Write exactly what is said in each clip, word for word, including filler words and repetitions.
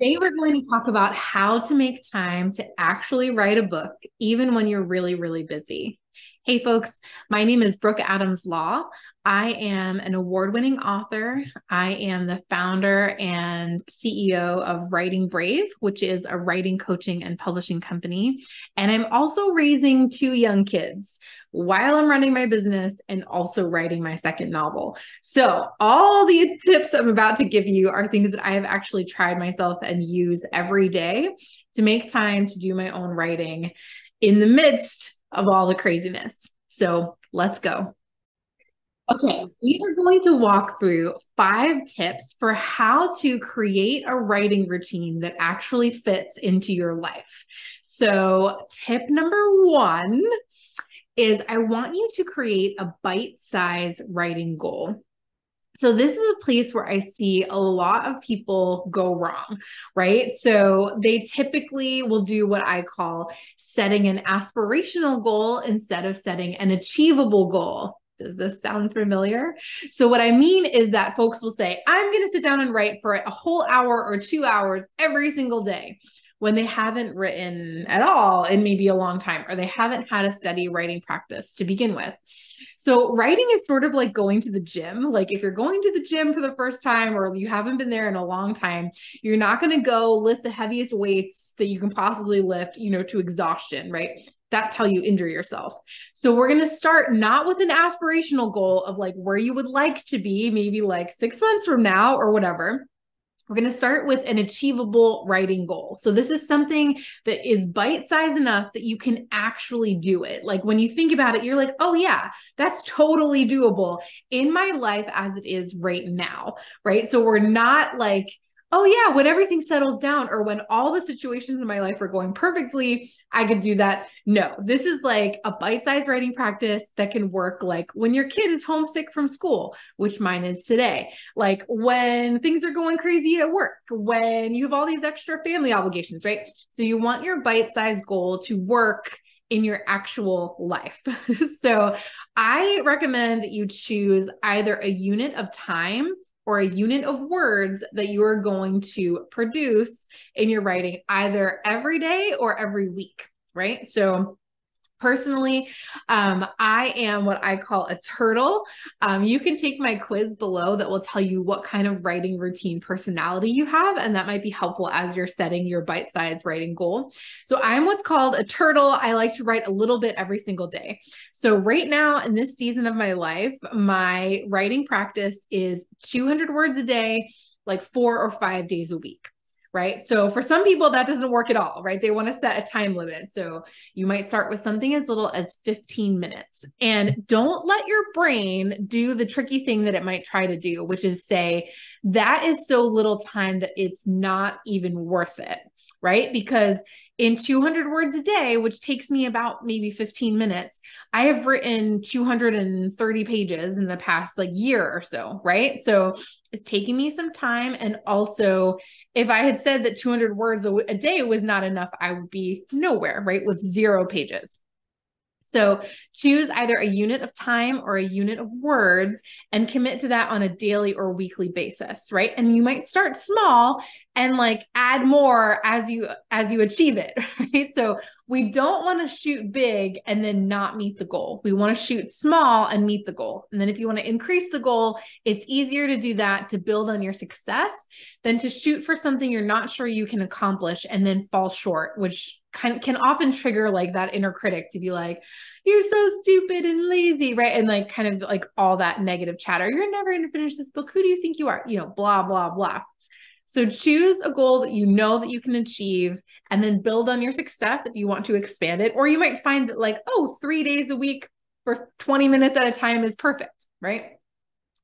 Today we're going to talk about how to make time to actually write a book, even when you're really, really busy. Hey folks, my name is Brooke Adams Law. I am an award-winning author. I am the founder and C E O of Writing Brave, which is a writing coaching and publishing company. And I'm also raising two young kids while I'm running my business and also writing my second novel. So all the tips I'm about to give you are things that I have actually tried myself and use every day to make time to do my own writing in the midst of all the craziness. So let's go. Okay, we are going to walk through five tips for how to create a writing routine that actually fits into your life. So tip number one is I want you to create a bite-sized writing goal. So this is a place where I see a lot of people go wrong, right? So they typically will do what I call setting an aspirational goal instead of setting an achievable goal. Does this sound familiar? So what I mean is that folks will say, I'm going to sit down and write for a whole hour or two hours every single day, when they haven't written at all in maybe a long time, or they haven't had a steady writing practice to begin with. So writing is sort of like going to the gym. Like if you're going to the gym for the first time, or you haven't been there in a long time, you're not going to go lift the heaviest weights that you can possibly lift, you know, to exhaustion, right? That's how you injure yourself. So we're going to start not with an aspirational goal of like where you would like to be, maybe like six months from now or whatever. We're going to start with an achievable writing goal. So this is something that is bite-sized enough that you can actually do it. Like when you think about it, you're like, oh yeah, that's totally doable in my life as it is right now, right? So we're not like, oh yeah, when everything settles down or when all the situations in my life are going perfectly, I could do that. No, this is like a bite-sized writing practice that can work like when your kid is homesick from school, which mine is today, like when things are going crazy at work, when you have all these extra family obligations, right? So you want your bite-sized goal to work in your actual life. So I recommend that you choose either a unit of time or a unit of words that you are going to produce in your writing either every day or every week, right? So personally, um, I am what I call a turtle. Um, you can take my quiz below that will tell you what kind of writing routine personality you have, and that might be helpful as you're setting your bite-sized writing goal. So I'm what's called a turtle. I like to write a little bit every single day. So right now in this season of my life, my writing practice is two hundred words a day, like four or five days a week. Right? So for some people that doesn't work at all, right? They want to set a time limit. So you might start with something as little as fifteen minutes, and don't let your brain do the tricky thing that it might try to do, which is say that is so little time that it's not even worth it, right? Because in two hundred words a day, which takes me about maybe fifteen minutes, I have written two hundred thirty pages in the past like year or so, right? So it's taking me some time. And also if I had said that two hundred words a, a day was not enough, I would be nowhere, right? With zero pages. So choose either a unit of time or a unit of words and commit to that on a daily or weekly basis, right? And you might start small and like add more as you, as you achieve it, right? So we don't want to shoot big and then not meet the goal. We want to shoot small and meet the goal. And then if you want to increase the goal, it's easier to do that to build on your success than to shoot for something you're not sure you can accomplish and then fall short, which Can, can often trigger like that inner critic to be like, you're so stupid and lazy, right? And like kind of like all that negative chatter. You're never going to finish this book. Who do you think you are? You know, blah, blah, blah. So choose a goal that you know that you can achieve and then build on your success if you want to expand it. Or you might find that like, oh, three days a week for twenty minutes at a time is perfect, right?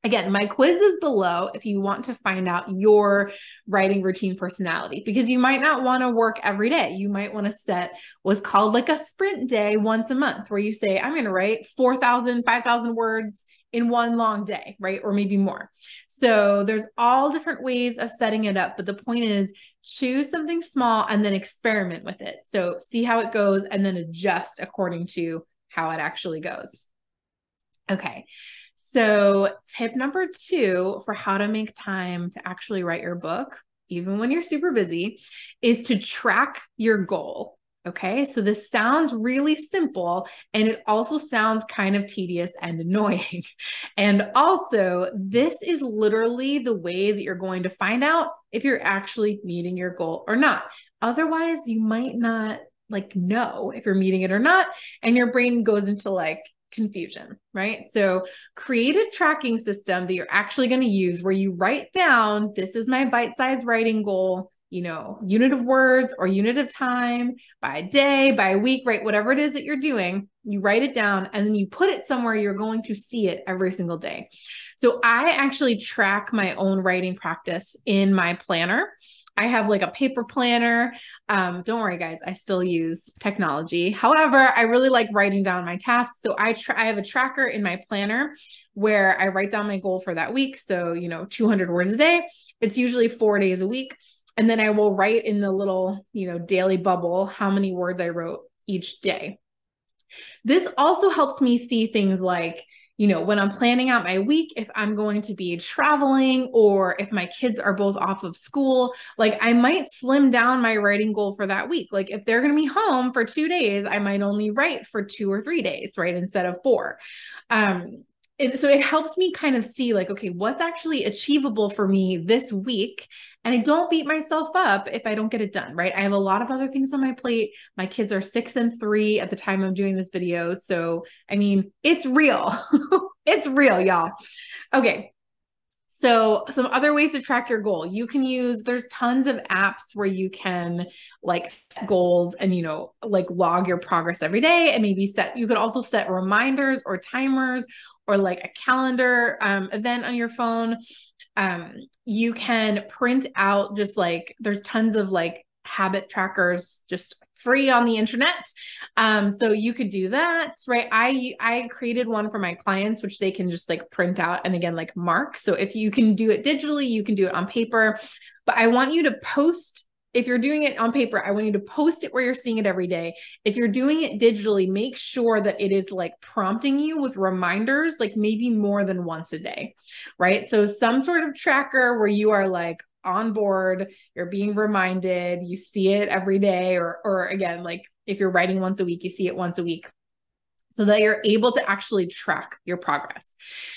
Again, my quiz is below if you want to find out your writing routine personality, because you might not want to work every day. You might want to set what's called like a sprint day once a month where you say, I'm going to write four thousand, five thousand words in one long day, right? Or maybe more. So there's all different ways of setting it up. But the point is choose something small and then experiment with it. So see how it goes and then adjust according to how it actually goes. Okay. So tip number two for how to make time to actually write your book even when you're super busy, is to track your goal. Okay. So this sounds really simple, and it also sounds kind of tedious and annoying. And also, this is literally the way that you're going to find out if you're actually meeting your goal or not. Otherwise, you might not like know if you're meeting it or not. And your brain goes into like confusion, right? So create a tracking system that you're actually going to use, where you write down, this is my bite-sized writing goal, you know, unit of words or unit of time, by day, by week, right? Whatever it is that you're doing, you write it down, and then you put it somewhere you're going to see it every single day. So I actually track my own writing practice in my planner. I have like a paper planner. Um, don't worry, guys, I still use technology. However, I really like writing down my tasks. So I, tra- I have a tracker in my planner where I write down my goal for that week. So, you know, two hundred words a day, it's usually four days a week. And then I will write in the little, you know, daily bubble, how many words I wrote each day. This also helps me see things like, you know, when I'm planning out my week, if I'm going to be traveling or if my kids are both off of school, like I might slim down my writing goal for that week. Like if they're going to be home for two days, I might only write for two or three days, right? Instead of four. Um, It, so it helps me kind of see like, okay, what's actually achievable for me this week? And I don't beat myself up if I don't get it done, right? I have a lot of other things on my plate. My kids are six and three at the time I'm doing this video. So, I mean, it's real. It's real, y'all. Okay. So some other ways to track your goal, you can use, there's tons of apps where you can like set goals and, you know, like log your progress every day, and maybe set, you could also set reminders or timers or like a calendar um, event on your phone. Um, you can print out just like, there's tons of like habit trackers, just free on the internet. Um, so you could do that, right? I, I created one for my clients, which they can just like print out and again, like mark. So if you can do it digitally, you can do it on paper, but I want you to post, if you're doing it on paper, I want you to post it where you're seeing it every day. If you're doing it digitally, make sure that it is like prompting you with reminders, like maybe more than once a day, right? So some sort of tracker where you are like, on board, you're being reminded, you see it every day, or, or again, like if you're writing once a week, you see it once a week, so that you're able to actually track your progress.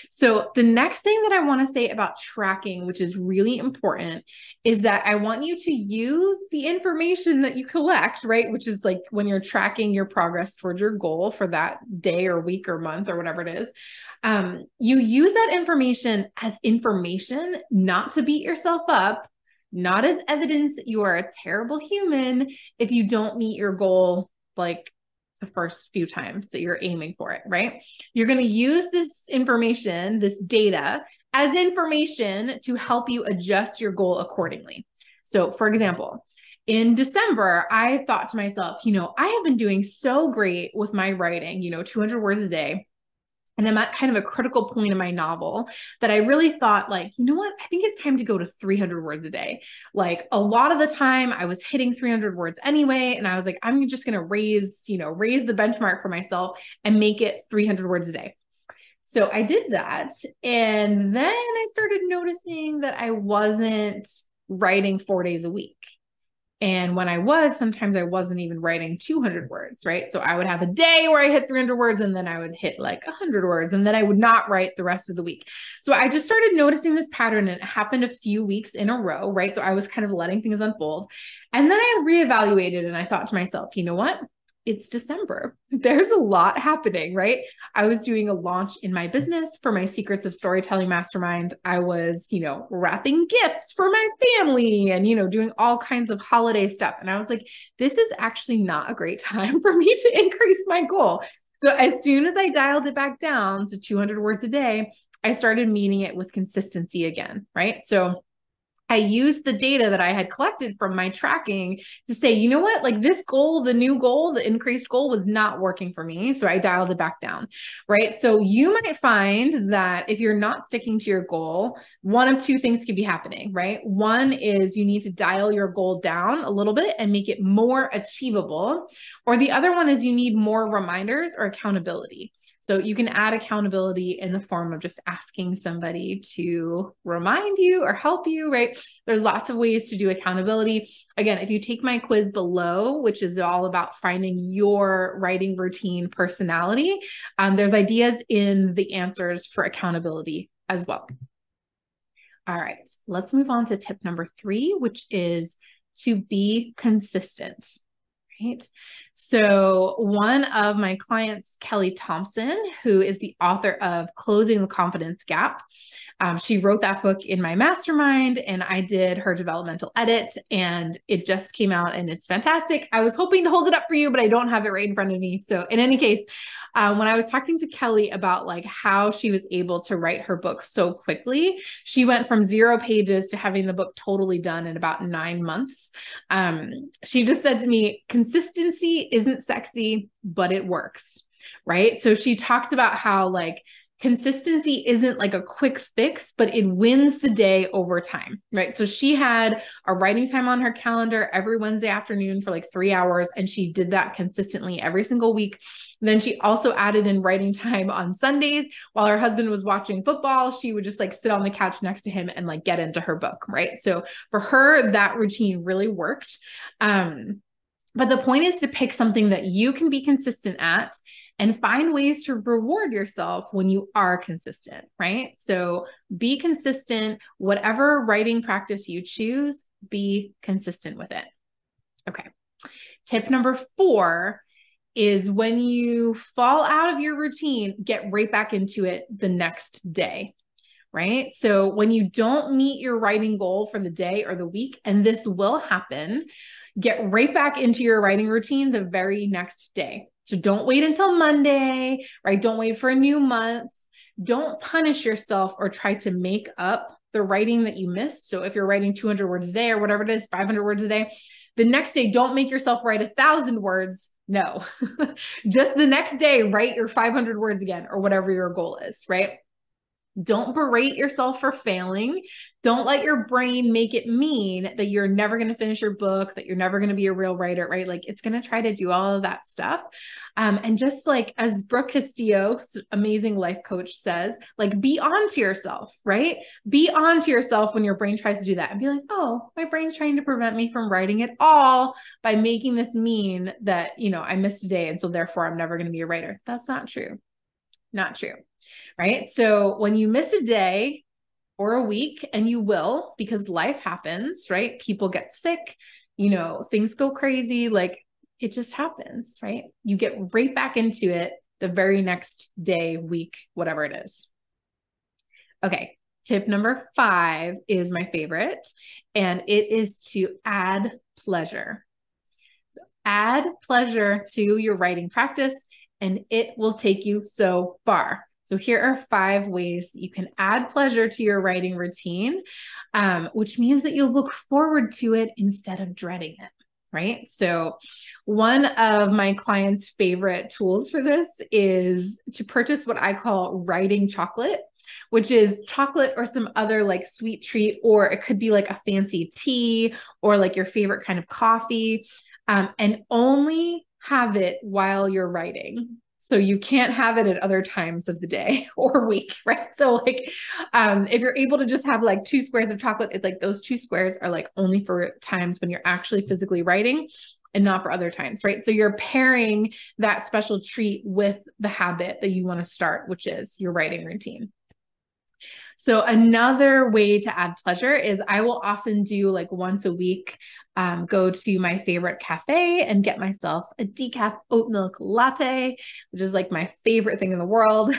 So the next thing that I want to say about tracking, which is really important, is that I want you to use the information that you collect, right? Which is like when you're tracking your progress towards your goal for that day or week or month or whatever it is, um, you use that information as information, not to beat yourself up, not as evidence that you are a terrible human if you don't meet your goal, like the first few times that you're aiming for it, right? You're going to use this information, this data, as information to help you adjust your goal accordingly. So for example, in December, I thought to myself, you know, I have been doing so great with my writing, you know, two hundred words a day. And I'm at kind of a critical point in my novel that I really thought like, you know what, I think it's time to go to three hundred words a day. Like a lot of the time I was hitting three hundred words anyway. And I was like, I'm just going to raise, you know, raise the benchmark for myself and make it three hundred words a day. So I did that. And then I started noticing that I wasn't writing four days a week. And when I was, sometimes I wasn't even writing two hundred words, right? So I would have a day where I hit three hundred words, and then I would hit like one hundred words, and then I would not write the rest of the week. So I just started noticing this pattern, and it happened a few weeks in a row, right? So I was kind of letting things unfold. And then I reevaluated, and I thought to myself, you know what? It's December. There's a lot happening, right? I was doing a launch in my business for my Secrets of Storytelling Mastermind. I was, you know, wrapping gifts for my family and, you know, doing all kinds of holiday stuff. And I was like, this is actually not a great time for me to increase my goal. So as soon as I dialed it back down to two hundred words a day, I started meeting it with consistency again, right? So I used the data that I had collected from my tracking to say, you know what, like this goal, the new goal, the increased goal was not working for me. So I dialed it back down, right? So you might find that if you're not sticking to your goal, one of two things could be happening, right? One is you need to dial your goal down a little bit and make it more achievable. Or the other one is you need more reminders or accountability. So you can add accountability in the form of just asking somebody to remind you or help you, right? There's lots of ways to do accountability. Again, if you take my quiz below, which is all about finding your writing routine personality, um, there's ideas in the answers for accountability as well. All right, let's move on to tip number three, which is to be consistent. Right. So one of my clients, Kelly Thompson, who is the author of Closing the Confidence Gap, um, she wrote that book in my mastermind and I did her developmental edit and it just came out and it's fantastic. I was hoping to hold it up for you, but I don't have it right in front of me. So in any case, uh, when I was talking to Kelly about like how she was able to write her book so quickly, she went from zero pages to having the book totally done in about nine months. Um, she just said to me, consistency isn't sexy, but it works, right? So she talked about how like consistency isn't like a quick fix, but it wins the day over time, right? So she had a writing time on her calendar every Wednesday afternoon for like three hours, and she did that consistently every single week. Then she also added in writing time on Sundays while her husband was watching football. She would just like sit on the couch next to him and like get into her book, right? So for her, that routine really worked. Um, But the point is to pick something that you can be consistent at and find ways to reward yourself when you are consistent, right? So be consistent, whatever writing practice you choose, be consistent with it. Okay. Tip number four is when you fall out of your routine, get right back into it the next day. Right? So when you don't meet your writing goal for the day or the week, and this will happen, get right back into your writing routine the very next day. So don't wait until Monday, right? Don't wait for a new month. Don't punish yourself or try to make up the writing that you missed. So if you're writing two hundred words a day or whatever it is, five hundred words a day, the next day, don't make yourself write a thousand words. No, just the next day, write your five hundred words again, or whatever your goal is, right? Don't berate yourself for failing. Don't let your brain make it mean that you're never going to finish your book, that you're never going to be a real writer, right? Like it's going to try to do all of that stuff. Um, and just like as Brooke Castillo, amazing life coach, says, like be on to yourself, right? Be on to yourself when your brain tries to do that and be like, oh, my brain's trying to prevent me from writing at all by making this mean that, you know, I missed a day. And so therefore I'm never going to be a writer. That's not true. Not true. Right? So when you miss a day or a week, and you will, because life happens, right? People get sick, you know, things go crazy. Like it just happens, right? You get right back into it the very next day, week, whatever it is. Okay. Tip number five is my favorite, and it is to add pleasure. So add pleasure to your writing practice and it will take you so far. So here are five ways you can add pleasure to your writing routine, um, which means that you'll look forward to it instead of dreading it, right? So one of my clients' favorite tools for this is to purchase what I call writing chocolate, which is chocolate or some other like sweet treat, or it could be like a fancy tea or like your favorite kind of coffee, um, and only have it while you're writing. So you can't have it at other times of the day or week, right? So like, um, if you're able to just have like two squares of chocolate, it's like those two squares are like only for times when you're actually physically writing and not for other times, right? So you're pairing that special treat with the habit that you want to start, which is your writing routine. So another way to add pleasure is I will often do like once a week, um, go to my favorite cafe and get myself a decaf oat milk latte, which is like my favorite thing in the world.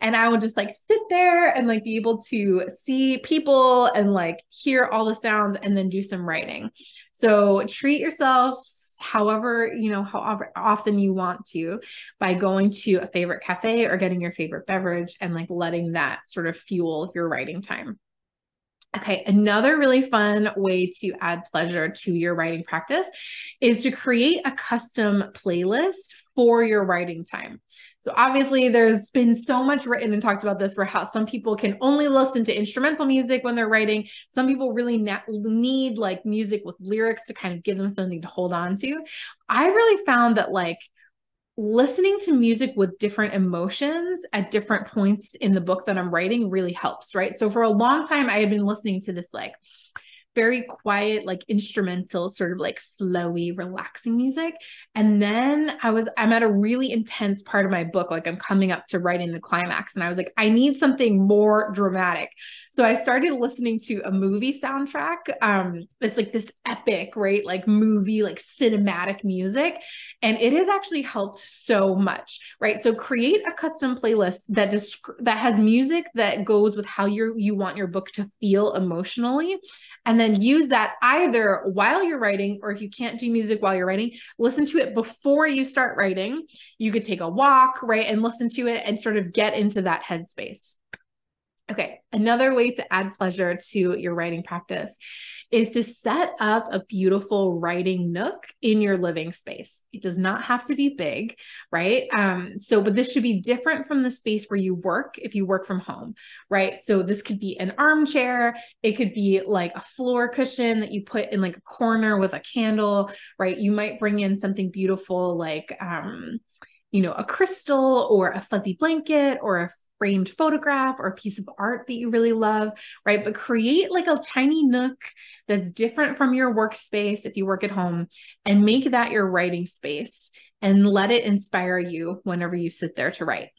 And I will just like sit there and like be able to see people and like hear all the sounds and then do some writing. So treat yourself however, you know, however often you want to by going to a favorite cafe or getting your favorite beverage and like letting that sort of fuel your writing time. Okay. Another really fun way to add pleasure to your writing practice is to create a custom playlist for your writing time. So obviously there's been so much written and talked about this for how some people can only listen to instrumental music when they're writing. Some people really need like music with lyrics to kind of give them something to hold on to. I really found that like listening to music with different emotions at different points in the book that I'm writing really helps, right? So for a long time, I had been listening to this like very quiet, like instrumental, sort of like flowy, relaxing music. And then I was, I'm at a really intense part of my book. Like I'm coming up to writing the climax and I was like, I need something more dramatic. So I started listening to a movie soundtrack. Um, it's like this epic, right? Like movie, like cinematic music. And it has actually helped so much, right? So create a custom playlist that disc- that has music that goes with how you you want your book to feel emotionally. And then use that either while you're writing, or if you can't do music while you're writing, listen to it before you start writing. You could take a walk, right? And listen to it and sort of get into that headspace. Okay, another way to add pleasure to your writing practice is to set up a beautiful writing nook in your living space. It does not have to be big, right? Um, so, but this should be different from the space where you work if you work from home, right? So this could be an armchair. It could be like a floor cushion that you put in like a corner with a candle, right? You might bring in something beautiful like, um, you know, a crystal or a fuzzy blanket or a framed photograph or a piece of art that you really love, right? But create like a tiny nook that's different from your workspace if you work at home and make that your writing space and let it inspire you whenever you sit there to write.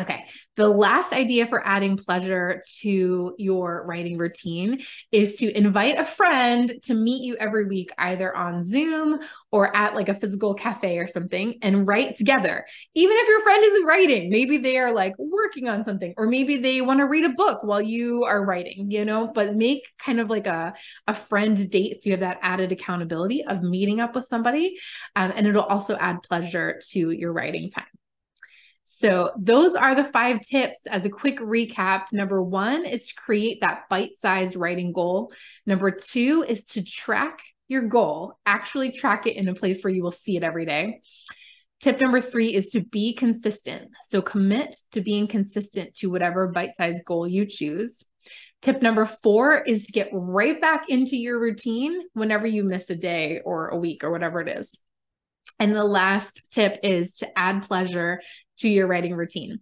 Okay. The last idea for adding pleasure to your writing routine is to invite a friend to meet you every week, either on Zoom or at like a physical cafe or something, and write together. Even if your friend isn't writing, maybe they are like working on something, or maybe they want to read a book while you are writing, you know, but make kind of like a, a friend date. So you have that added accountability of meeting up with somebody. Um, and it'll also add pleasure to your writing time. So those are the five tips. As a quick recap, number one is to create that bite-sized writing goal. Number two is to track your goal, actually track it in a place where you will see it every day. Tip number three is to be consistent. So commit to being consistent to whatever bite-sized goal you choose. Tip number four is to get right back into your routine whenever you miss a day or a week or whatever it is. And the last tip is to add pleasure to your writing routine.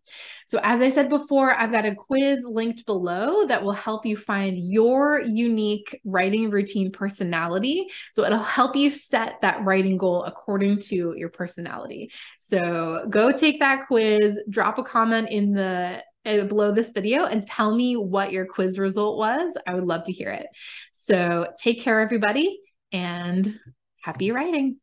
So as I said before, I've got a quiz linked below that will help you find your unique writing routine personality. So it'll help you set that writing goal according to your personality. So go take that quiz, drop a comment in the uh, below this video and tell me what your quiz result was. I would love to hear it. So take care, everybody, and happy writing.